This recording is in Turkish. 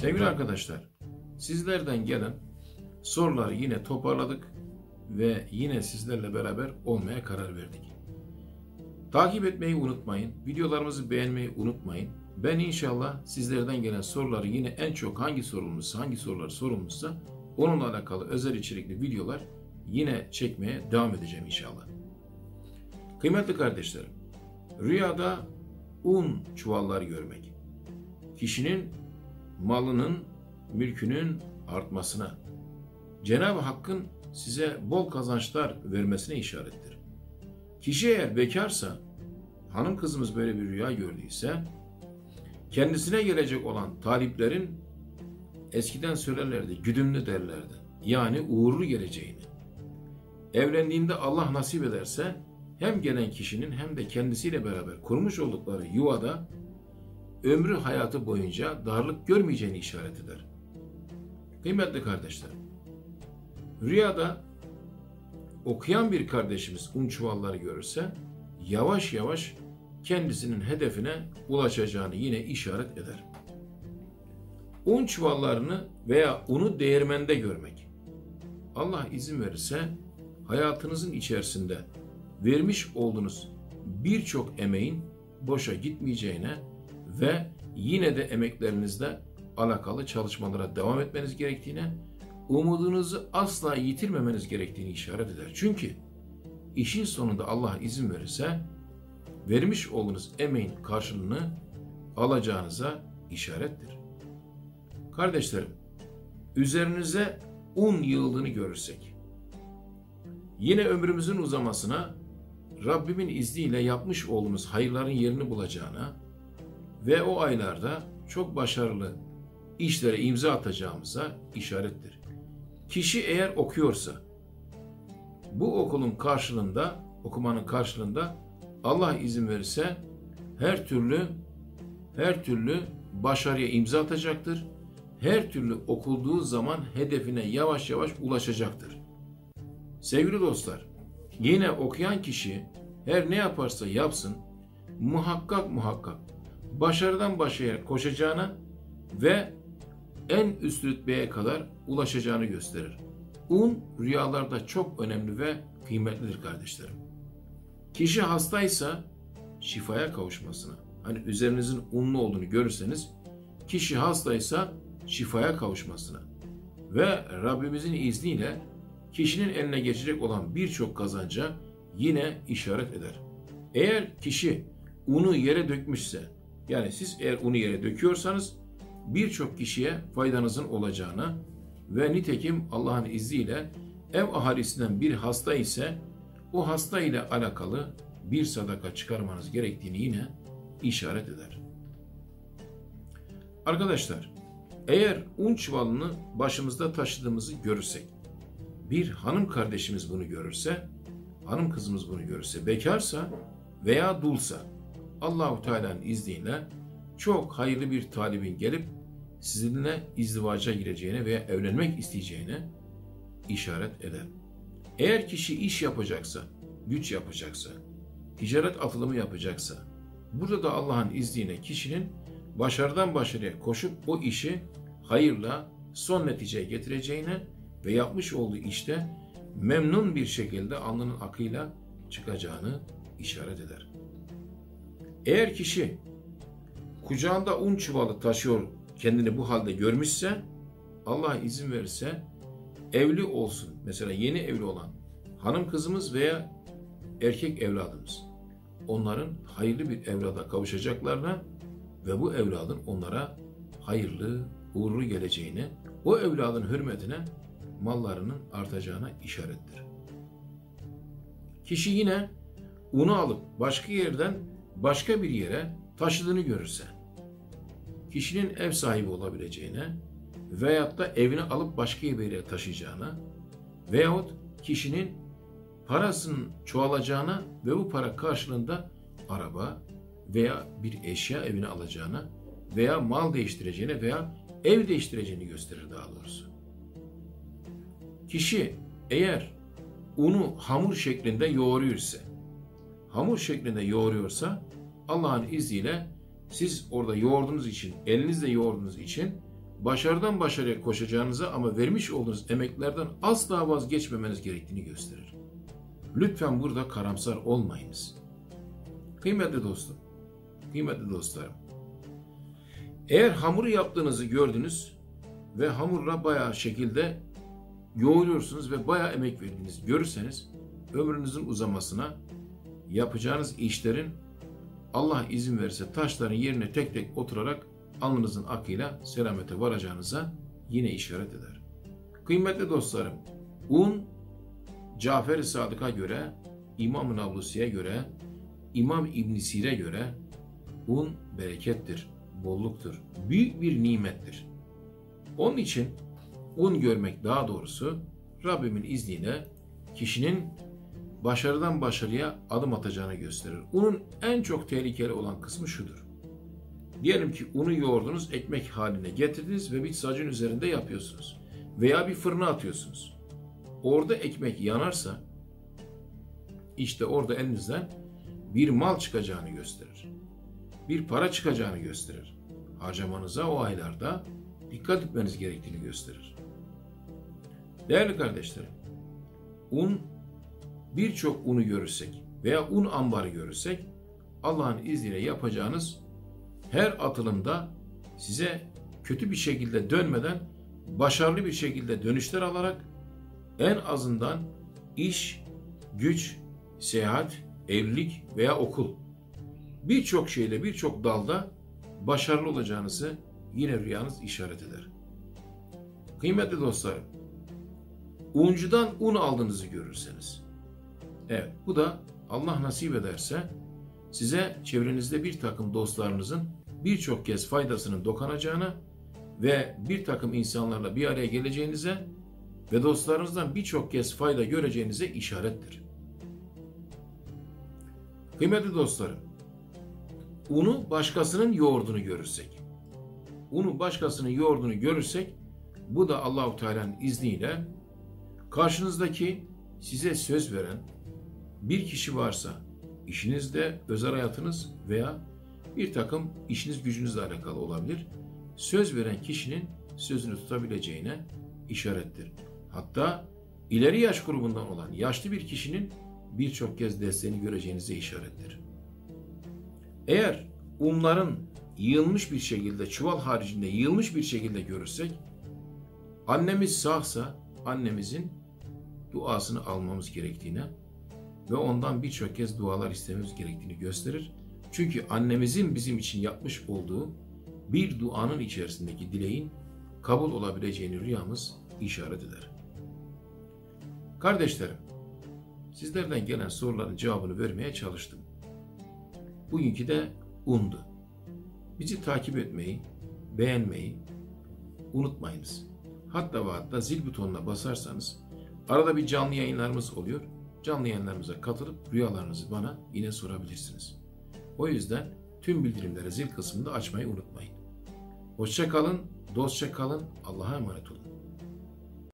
Sevgili arkadaşlar, sizlerden gelen soruları yine toparladık ve yine sizlerle beraber olmaya karar verdik. Takip etmeyi unutmayın, videolarımızı beğenmeyi unutmayın. Ben inşallah sizlerden gelen soruları yine en çok hangi sorular sorulmuşsa onunla alakalı özel içerikli videolar yine çekmeye devam edeceğim inşallah. Kıymetli kardeşlerim, rüyada un çuvalları görmek, kişinin malının, mülkünün artmasına, Cenab-ı Hakk'ın size bol kazançlar vermesine işarettir. Kişi eğer bekarsa, hanım kızımız böyle bir rüya gördüyse, kendisine gelecek olan taliplerin eskiden söylerlerdi, güdümlü derlerdi. Yani uğurlu geleceğini. Evlendiğinde Allah nasip ederse hem gelen kişinin hem de kendisiyle beraber kurmuş oldukları yuvada ömrü hayatı boyunca darlık görmeyeceğini işaret eder. Kıymetli kardeşler, rüyada okuyan bir kardeşimiz un çuvalları görürse yavaş yavaş kendisinin hedefine ulaşacağını yine işaret eder. Un çuvallarını veya unu değirmende görmek, Allah izin verirse hayatınızın içerisinde vermiş olduğunuz birçok emeğin boşa gitmeyeceğine ve yine de emeklerinizle alakalı çalışmalara devam etmeniz gerektiğine, umudunuzu asla yitirmemeniz gerektiğini işaret eder. Çünkü işin sonunda Allah izin verirse vermiş olduğunuz emeğin karşılığını alacağınıza işarettir. Kardeşlerim, üzerinize un yığıldığını görürsek, yine ömrümüzün uzamasına, Rabbimin izniyle yapmış olduğumuz hayırların yerini bulacağına ve o aylarda çok başarılı işlere imza atacağımıza işarettir. Kişi eğer okuyorsa, bu okumanın karşılığında Allah izin verirse her türlü başarıya imza atacaktır. Her türlü okulduğu zaman hedefine yavaş yavaş ulaşacaktır. Sevgili dostlar, yine okuyan kişi her ne yaparsa yapsın muhakkak başarıdan başarıya koşacağına ve en üst rütbeye kadar ulaşacağını gösterir. Un rüyalarda çok önemli ve kıymetlidir kardeşlerim. Kişi hastaysa şifaya kavuşmasına, hani üzerinizin unlu olduğunu görürseniz, kişi hastaysa şifaya kavuşmasına ve Rabbimizin izniyle kişinin eline geçecek olan birçok kazanca yine işaret eder. Eğer kişi unu yere dökmüşse, yani siz eğer unu yere döküyorsanız birçok kişiye faydanızın olacağına ve nitekim Allah'ın izniyle ev ahalisinden bir hasta ise o hasta ile alakalı bir sadaka çıkarmanız gerektiğini yine işaret eder. Arkadaşlar, eğer un çuvalını başımızda taşıdığımızı görürsek, bir hanım kardeşimiz bunu görürse, hanım kızımız bunu görürse, bekarsa veya dulsa, Allahu Teala'nın izniyle çok hayırlı bir talibin gelip sizinle izdivaca gireceğine veya evlenmek isteyeceğine işaret eder. Eğer kişi iş yapacaksa, güç yapacaksa, ticaret atılımı yapacaksa, burada da Allah'ın izniyle kişinin başarıdan başarıya koşup o işi hayırla son neticeye getireceğine ve yapmış olduğu işte memnun bir şekilde alnının akıyla çıkacağını işaret eder. Eğer kişi kucağında un çuvalı taşıyor, kendini bu halde görmüşse, Allah izin verirse evli olsun. Mesela yeni evli olan hanım kızımız veya erkek evladımız, onların hayırlı bir evlada kavuşacaklarına ve bu evladın onlara hayırlı, uğurlu geleceğine, o evladın hürmetine mallarının artacağına işarettir. Kişi yine unu alıp başka yerden başka bir yere taşıdığını görürse, kişinin ev sahibi olabileceğine veyahut da evini alıp başka bir yere taşıyacağına veyahut kişinin parasının çoğalacağına ve bu para karşılığında araba veya bir eşya evine alacağına veya mal değiştireceğine veya ev değiştireceğini gösterir daha doğrusu. Kişi eğer unu hamur şeklinde yoğuruyorsa Allah'ın izniyle siz orada yoğurduğunuz için, elinizle yoğurduğunuz için başarıdan başarıya koşacağınızı ama vermiş olduğunuz emeklerden asla vazgeçmemeniz gerektiğini gösterir. Lütfen burada karamsar olmayınız. Kıymetli dostum, kıymetli dostlarım, eğer hamuru yaptığınızı gördünüz ve hamurla bayağı şekilde yoğuruyorsunuz ve bayağı emek verdiğinizi görürseniz ömrünüzün uzamasına, yapacağınız işlerin Allah izin verirse taşların yerine tek tek oturarak alnınızın akıyla selamete varacağınıza yine işaret eder. Kıymetli dostlarım, un Cafer-i Sadık'a göre, İmam-ı Nablusi'ye göre, İmam İbn-i Sir'e göre un berekettir, bolluktur, büyük bir nimettir. Onun için un görmek, daha doğrusu Rabbimin izniyle kişinin başarıdan başarıya adım atacağını gösterir. Unun en çok tehlikeli olan kısmı şudur. Diyelim ki unu yoğurdunuz, ekmek haline getirdiniz ve bir sacın üzerinde yapıyorsunuz. Veya bir fırına atıyorsunuz. Orada ekmek yanarsa, işte orada elinizden bir mal çıkacağını gösterir. Bir para çıkacağını gösterir. Harcamanıza o aylarda dikkat etmeniz gerektiğini gösterir. Değerli kardeşlerim, birçok unu görürsek veya un ambarı görürsek Allah'ın izniyle yapacağınız her atılımda size kötü bir şekilde dönmeden başarılı bir şekilde dönüşler alarak en azından iş, güç, seyahat, evlilik veya okul birçok şeyde, birçok dalda başarılı olacağınızı yine rüyanız işaret eder. Kıymetli dostlarım, uncudan un aldığınızı görürseniz, evet, bu da Allah nasip ederse size çevrenizde bir takım dostlarınızın birçok kez faydasının dokunacağına ve bir takım insanlarla bir araya geleceğinize ve dostlarınızdan birçok kez fayda göreceğinize işarettir. Kıymetli dostlarım, unu başkasının yoğurdunu görürsek bu da Allah-u Teala'nın izniyle karşınızdaki size söz veren bir kişi varsa işinizde, özel hayatınız veya bir takım işiniz gücünüzle alakalı olabilir. Söz veren kişinin sözünü tutabileceğine işarettir. Hatta ileri yaş grubundan olan yaşlı bir kişinin birçok kez desteğini göreceğinize işarettir. Eğer unların yığılmış bir şekilde, çuval haricinde yığılmış bir şekilde görürsek, annemiz sağsa annemizin duasını almamız gerektiğine ve ondan birçok kez dualar istememiz gerektiğini gösterir. Çünkü annemizin bizim için yapmış olduğu bir duanın içerisindeki dileğin kabul olabileceğini rüyamız işaret eder. Kardeşlerim, sizlerden gelen soruların cevabını vermeye çalıştım. Bugünkü de undu. Bizi takip etmeyi, beğenmeyi unutmayınız. Hatta ve hatta zil butonuna basarsanız arada bir canlı yayınlarımız oluyor. Canlı yayınlarımıza katılıp rüyalarınızı bana yine sorabilirsiniz. O yüzden tüm bildirimleri zil kısmında açmayı unutmayın. Hoşça kalın, dostça kalın, Allah'a emanet olun.